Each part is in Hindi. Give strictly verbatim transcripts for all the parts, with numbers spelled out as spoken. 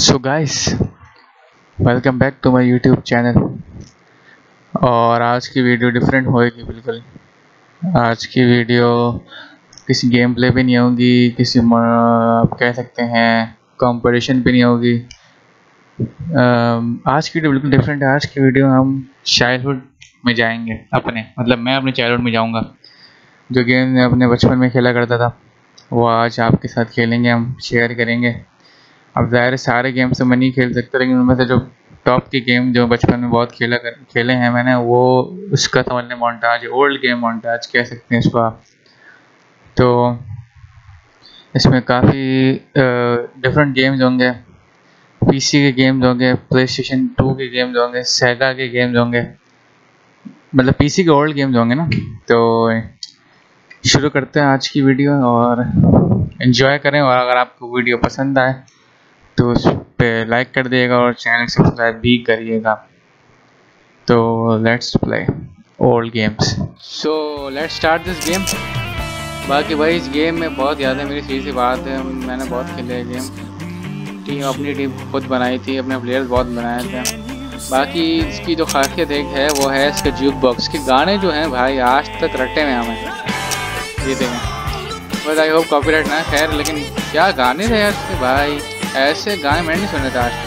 So guys welcome back to my YouTube channel. और आज की वीडियो डिफरेंट होएगी बिल्कुल। आज की वीडियो किसी गेम प्ले भी नहीं होगी, किसी आप कह सकते हैं कंपटीशन भी नहीं होगी। आज की वीडियो बिल्कुल डिफरेंट है। आज की वीडियो हम चाइल्डहुड में जाएंगे, अपने मतलब मैं अपने चाइल्डहुड में जाऊंगा। जो गेम मैं अपने बचपन में खेला करता था वो आज आपके साथ खेलेंगे, हम शेयर करेंगे। अब ज़ाहिर सारे गेम्स तो मैं नहीं खेल सकता, लेकिन उनमें से जो टॉप के गेम जो बचपन में बहुत खेला कर खेले हैं मैंने, वो उसका समझ लें मोन्टाज, ओल्ड गेम मोन्टाज कह सकते हैं इसको आप। तो इसमें काफ़ी डिफरेंट गेम्स होंगे, पीसी के गेम्स होंगे, प्लेस्टेशन टू के गेम्स होंगे, सेगा के गेम्स होंगे, मतलब पीसी के ओल्ड गेम्स होंगे ना। तो शुरू करते हैं आज की वीडियो और इन्जॉय करें। और अगर आपको वीडियो पसंद आए तो उस पर लाइक कर दिएगा और चैनल सब्सक्राइब भी करिएगा। तो let's play old games. So let's start this game. बाकी भाई इस गेम में बहुत याद है मेरी, सीधी सी बात है, मैंने बहुत खेले है गेम। टीम अपनी टीम खुद बनाई थी, अपने प्लेयर्स बहुत बनाए थे। बाकी इसकी जो खासियत एक है वो है इसके जूक बॉक्स के गाने जो हैं भाई आज तक रटे में हमें ये देखें। बस आई होप कॉपीराइट ना, खैर लेकिन क्या गाने थे यार इसके भाई, ऐसे गाने मैंने नहीं सुने थे आज तक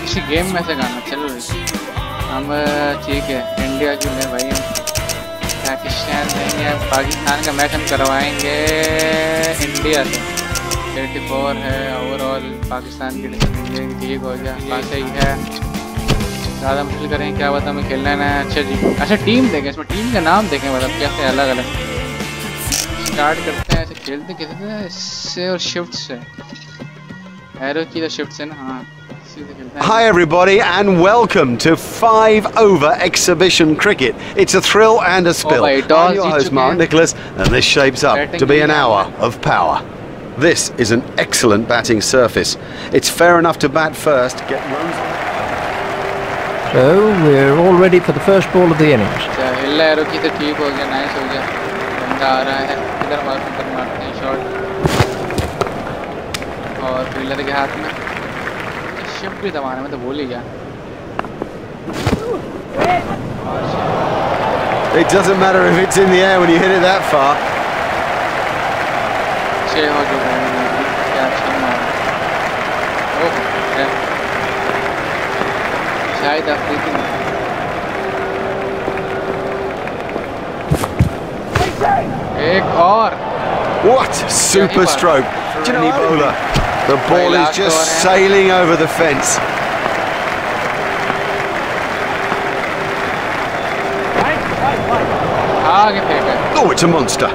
किसी गेम में ऐसे गाना। चलो हम ठीक है इंडिया की में भाई, पाकिस्तान नहीं है, पाकिस्तान का मैच हम करवाएंगे इंडिया से। चौरासी है ओवरऑल पाकिस्तान की टीम, ठीक हो गया, बात सही है। ज़्यादा मुश्किल करें, क्या पता हमें खेलना है। अच्छा जी, अच्छा टीम देखें, इसमें टीम का नाम देखें मतलब कैसे अलग अलग। स्टार्ट करते हैं, ऐसे खेलते कैसे इससे और शिफ्ट से। Hi everybody and welcome to five over exhibition cricket. It's a thrill and a spill. I'm your host Mark Nicholas and this shapes up to be an hour of power. This is an excellent batting surface. It's fair enough to bat first, get runs. So we're all ready for the first ball of the innings. Hello ki the theek ho gaya, nice ho gaya, banda aa raha hai, idhar maar idhar maarte hain shot. और फील्डर के हाथ में शिफ्ट भी दबाने में तो बोल ही गया। It doesn't matter if it's in the air when you hit it that far. छह हो जो है क्या अच्छा मारा। ओह है शायद अफ्रीकी में। एक और। What super stroke! Any bowler. The ball is just sailing over the fence. Oh, it's a monster.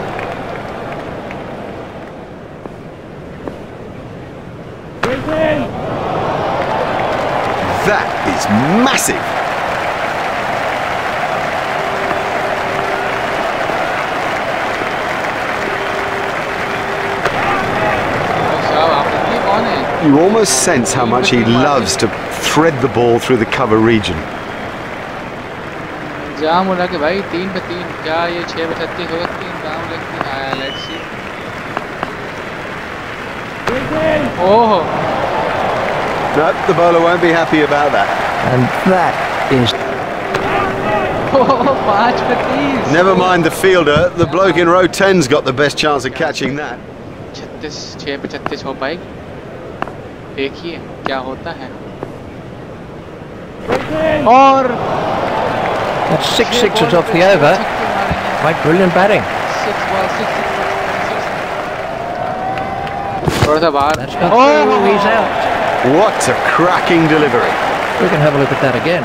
That is massive. You almost sense how much he loves to thread the ball through the cover region. जाम उड़ा के भाई तीन पे तीन, क्या ये छह पे छत्तीस होगा? तीन जाम लगती है, let's see. Oh. No, the bowler won't be happy about that. And that is. Oh, पांच पे तीस. Never mind the fielder. The bloke in row ten's got the best chance of catching that. छत्तीस छह पे छत्तीस हो पाई? देखिए क्या होता है। और six six is off the over. Quite brilliant batting. थोड़ा सा बाहर। Oh, he's out. What a cracking delivery. We can have a look at that again.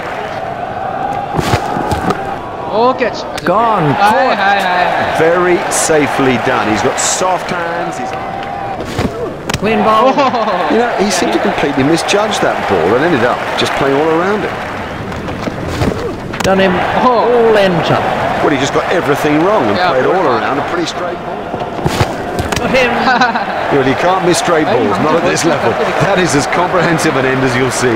Oh, catch. Gone. Hi, hi, hi. Very safely done. He's got soft hands. He's Clean ball. Oh. You know, he seemed to completely misjudge that ball and ended up just playing all around it. Done him all oh. Ends up. Well, he just got everything wrong and yeah, played all around a pretty straight ball. Got him. Well, you can't miss straight balls, not at this level. That is as comprehensive an end as you'll see.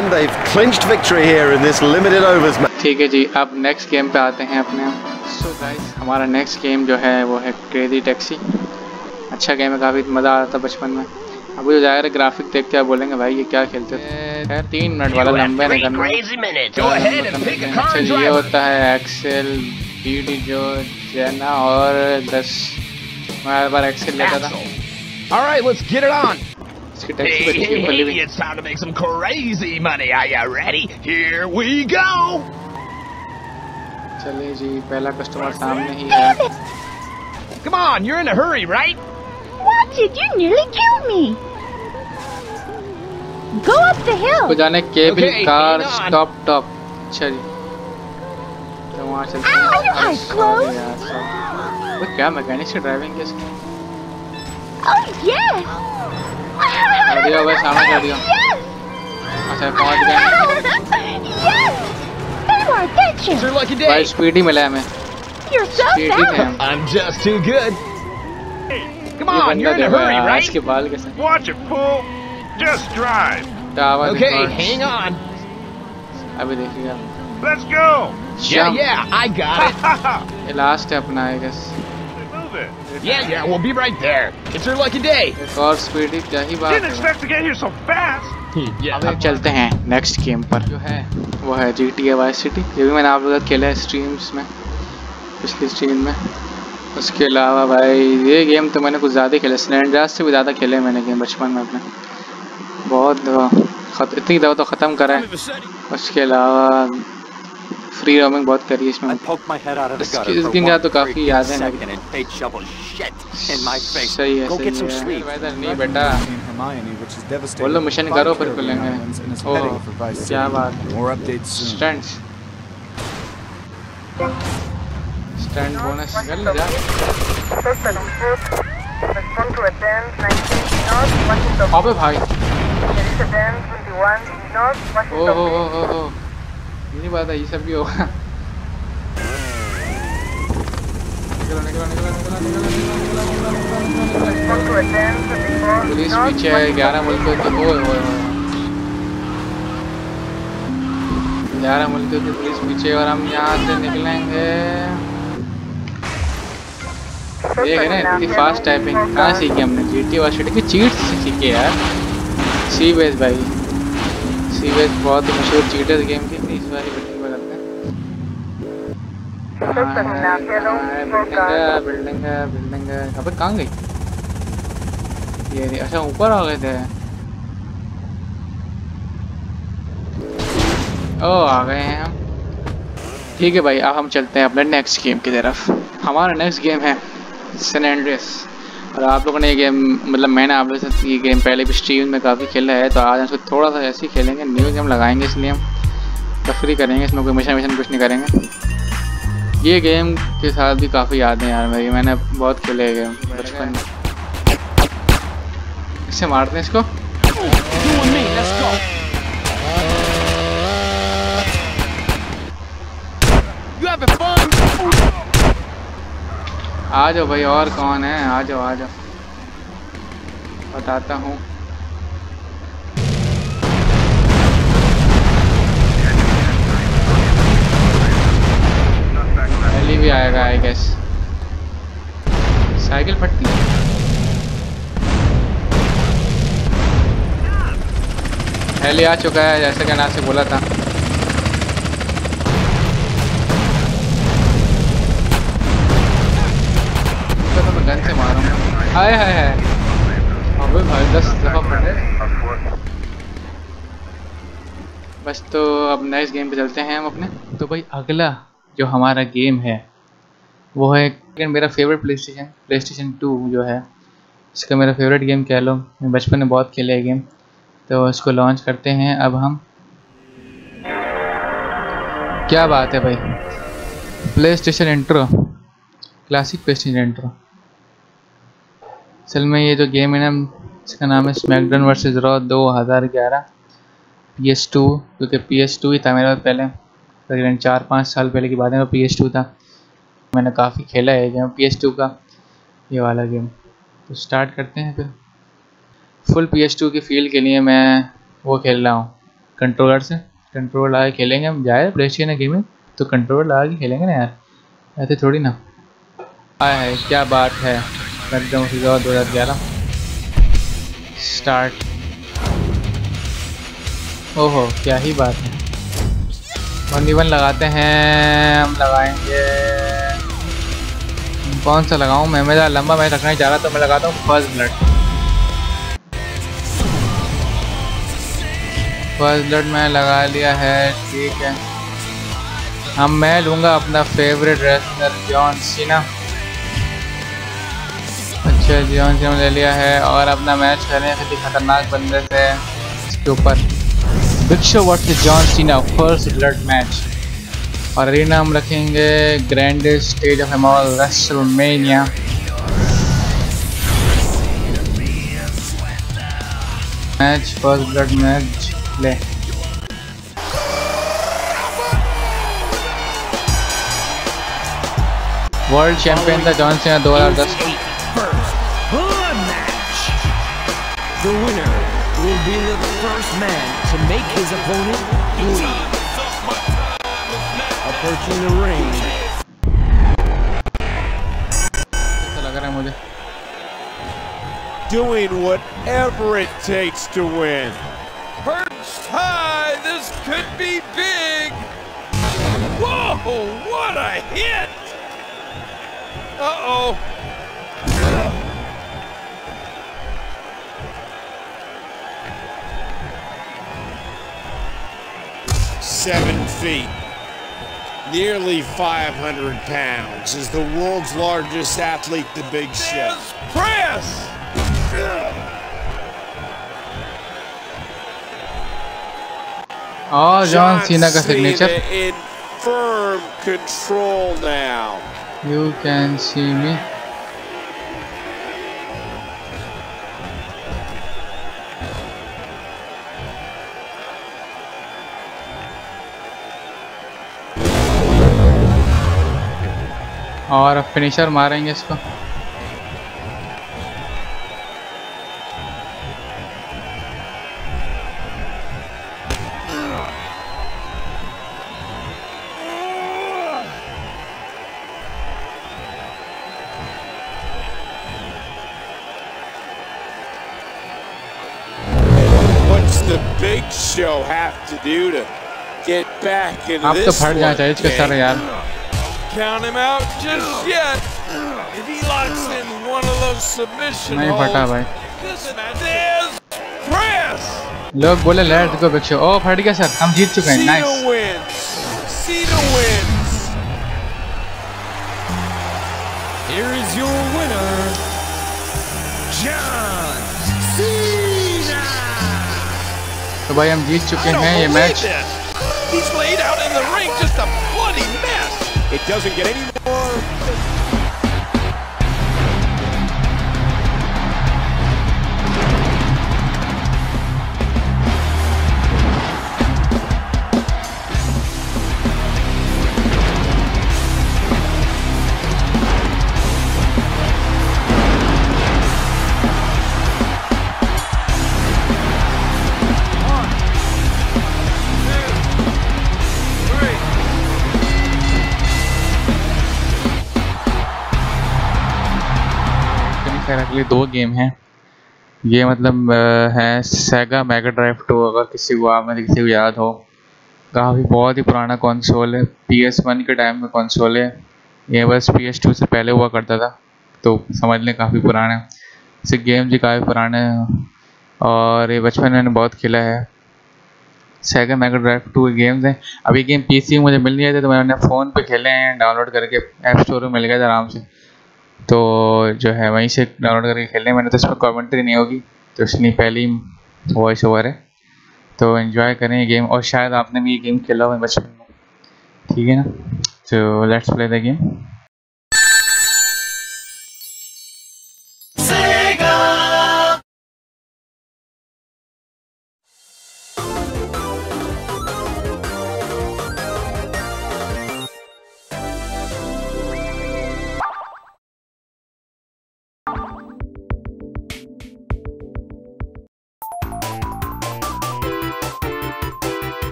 And they've clinched victory here in this limited overs match. ठीक है जी, अब next game पे आते हैं अपने। So guys, हमारा next game जो है वो है Crazy Taxi। अच्छा गेम है, काफ़ी मज़ा आता था बचपन में। अब जो जाहिर है ग्राफिक देख के बोलेंगे भाई ये क्या खेलते थे। तीन मिनट वाला लंबे नहीं करना। अच्छा ये होता है एक्सेल बीडी जो जेना और दस हर बार एक्सेल लेता था। Alright let's get it on. इसकी टैक्सी बच्ची बल्ली भी। It's time to make some crazy money. Are you ready? Here we go. चलिए जी पहला कस्टमर सामने ही है। Come on you are in a hurry right? Wanted, you nearly killed me. Go up the hill. जाने केबल कार स्टॉप टॉप। चलिए तो वहाँ चलते हैं। वो क्या मैकेनिक से ड्राइविंग कैसे? अरे सामने कर दिया। अच्छा पहुँच गए। भाई स्पीड ही मिला है हमें। स्पीड ही है हम। I'm just too good. Come on, you're in a hurry, right? Watch it, fool. Just drive. Okay, hang on. अभी देखिए आप. Let's go. Yeah, yeah, I got it. Last step, I guess. Yeah, yeah, we'll be right there. It's your lucky day. और स्पीडी क्या ही बात है. Didn't expect to get here so fast. अब हम चलते हैं next game पर. जो है वो है G T A Vice City. ये भी मैंने आप लोगों का खेला है streams में, पिछली stream में. उसके अलावा भाई ये गेम तो मैंने कुछ ज़्यादा खेले, स्नैंडराज से भी ज़्यादा खेले मैंने गेम बचपन में अपने, बहुत खत, इतनी दवा तो ख़त्म करा है। उसके अलावा फ्री रोमिंग बहुत करी है इसमें। इस गेम का तो काफ़ी यादें हैं। सही है सही है। नहीं बेटा बोलो मिशन करो फिर खुलेंगे। ओह क्या बात है। स्टंट्स स्टैंड बोनस मिल जाए। अबे भाई ओ हो हो हो हो नहीं पता ये सब भी होगा। पुलिस पीछे है ग्यारह मुल्कों की। ओ हो ग्यारह मुल्कों की पुलिस पीछे और हम यहाँ से निकलेंगे। ये है ना इतनी फास्ट टाइपिंग कहाँ सीखी हमने? जीटी वाइस सिटी की चीट्स सीखी यार। सी वेज भाई सी वेज बहुत मशहूर चीटर्स गेम की। इस बार बिल्डिंग में करते हैं। बिल्डिंग है बिल्डिंग है। अब कहाँ गई ये? अच्छा ऊपर आ गए थे। ओ आ गए हैं हम। ठीक है भाई अब हम चलते हैं अपने नेक्स्ट गेम की तरफ। हमारा नेक्स्ट गेम है सन एंड्रियस। और आप लोगों ने ये गेम मतलब मैंने आप लोगों से ये गेम पहले भी स्ट्रीम में काफ़ी खेला है तो आज इसको थोड़ा सा ऐसे ही खेलेंगे। न्यू गेम लगाएंगे इसलिए हम तफरी करेंगे, इसमें कोई मिशन विशन कुछ नहीं करेंगे। ये गेम के साथ भी काफ़ी यादें यार मेरी, मैंने बहुत खेले है गेम बचपन में। इससे मारते हैं इसको। आ जाओ भाई और कौन है? आ जाओ आ जाओ बताता हूँ। पहली भी आएगा आई गेस। साइकिल फटती है। पहले आ चुका है जैसे कि ना से बोला था। गन से मारो। हाय हाय हाय अबे भाई दस दफा पड़े। बस तो अब नेक्स्ट गेम पे चलते हैं हम अपने। तो भाई अगला जो हमारा गेम है वो है मेरा favourite PlayStation PlayStation two जो है, इसका मेरा फेवरेट गेम कह लो। मैं बचपन में बहुत खेले है गेम। तो इसको लॉन्च करते हैं अब हम। क्या बात है भाई PlayStation intro, classic PlayStation intro. असल में ये जो गेम है ना इसका नाम है स्मैकडाउन वर्सेस रॉ दो हज़ार ग्यारह। पी एस टू क्योंकि पी एस टू ही था मेरे पास पहले, तकरीबन चार पाँच साल पहले की बात है। पी एस टू था, मैंने काफ़ी खेला है गेम पी एस टू का ये वाला गेम। तो स्टार्ट करते हैं फिर। फुल पी एस टू की फील के लिए मैं वो खेल रहा हूँ कंट्रोलर से। कंट्रोल लगा के खेलेंगे हम जाए प्लेस्टेशन है गेम में तो कंट्रोल लगा के खेलेंगे ना यार, ऐसे थोड़ी ना। आए क्या बात है स्मैकडाउन वर्सेस रॉ दो हज़ार ग्यारह। स्टार्ट। ओहो क्या ही बात है। वन वन लगाते हैं, हम लगाएंगे कौन सा लगाऊं मैं मेरा लंबा मैच रखना ही चाह रहा तो मैं लगाता हूँ फर्स्ट ब्लड। फर्स्ट ब्लड मैं लगा लिया है, ठीक है। अब मैं लूँगा अपना फेवरेट रेसलर जॉन सीना। अच्छा जॉन सीना ले लिया है और अपना मैच करें किसी खतरनाक बंदे से इसके ऊपर। Big show versus John Cena first blood match. और अरीना हम रखेंगे grandest stage of em all WrestleMania. Match first blood match ले। वर्ल्ड चैंपियन था जॉन सीना दो हज़ार दस। The winner will be the first man to make his opponent bleed. Approaching the ring. ऐसा लग रहा है मुझे। Doing whatever it takes to win. Perched high, this could be big. Whoa, what a hit! Uh oh. Seven feet, nearly five hundred pounds, is the world's largest athlete, The Big Show. Press! Oh, John Cena got signature. In firm control now. You can see me. और फिनिशर मारेंगे इसको। What's the big show have to do to get back in this? आप तो फट जाना चाहिए इसके सारे यार। Count him out just yet. If he locks in one of those submission holds, this match is press. लोग बोले let's go big show. Oh, फट गया सर, हम जीत चुके हैं. Nice. Cena wins. Cena wins. Here is your winner, John Cena. तो भाई हम जीत चुके हैं ये match. He's laid out in the ring just a bloody mess. It doesn't get any more. दो गेम हैं ये, मतलब है सेगा मेगा ड्राइव टू, अगर किसी को आप में किसी को याद हो, काफ़ी बहुत ही पुराना कंसोल है। पी एस वन के टाइम में कंसोल है ये, बस पी एस टू से पहले हुआ करता था, तो समझ लें काफ़ी पुराना है। इसे गेम जी काफ़ी पुराने हैं और ये बचपन में मैंने बहुत खेला है। Sega Mega Drive two games हैं। अब ये गेम पी सी मुझे मिल नहीं थे तो मैंने फ़ोन पर खेले हैं, डाउनलोड करके ऐप स्टोर में मिल गया था आराम से, तो जो है वहीं से डाउनलोड करके खेलने। मैंने तो इसमें कमेंट्री नहीं होगी तो इसलिए पहली वॉइस ओवर है, तो एंजॉय करें ये गेम। और शायद आपने भी ये गेम खेला हुआ है बचपन में, ठीक है ना। तो लेट्स प्ले द गेम।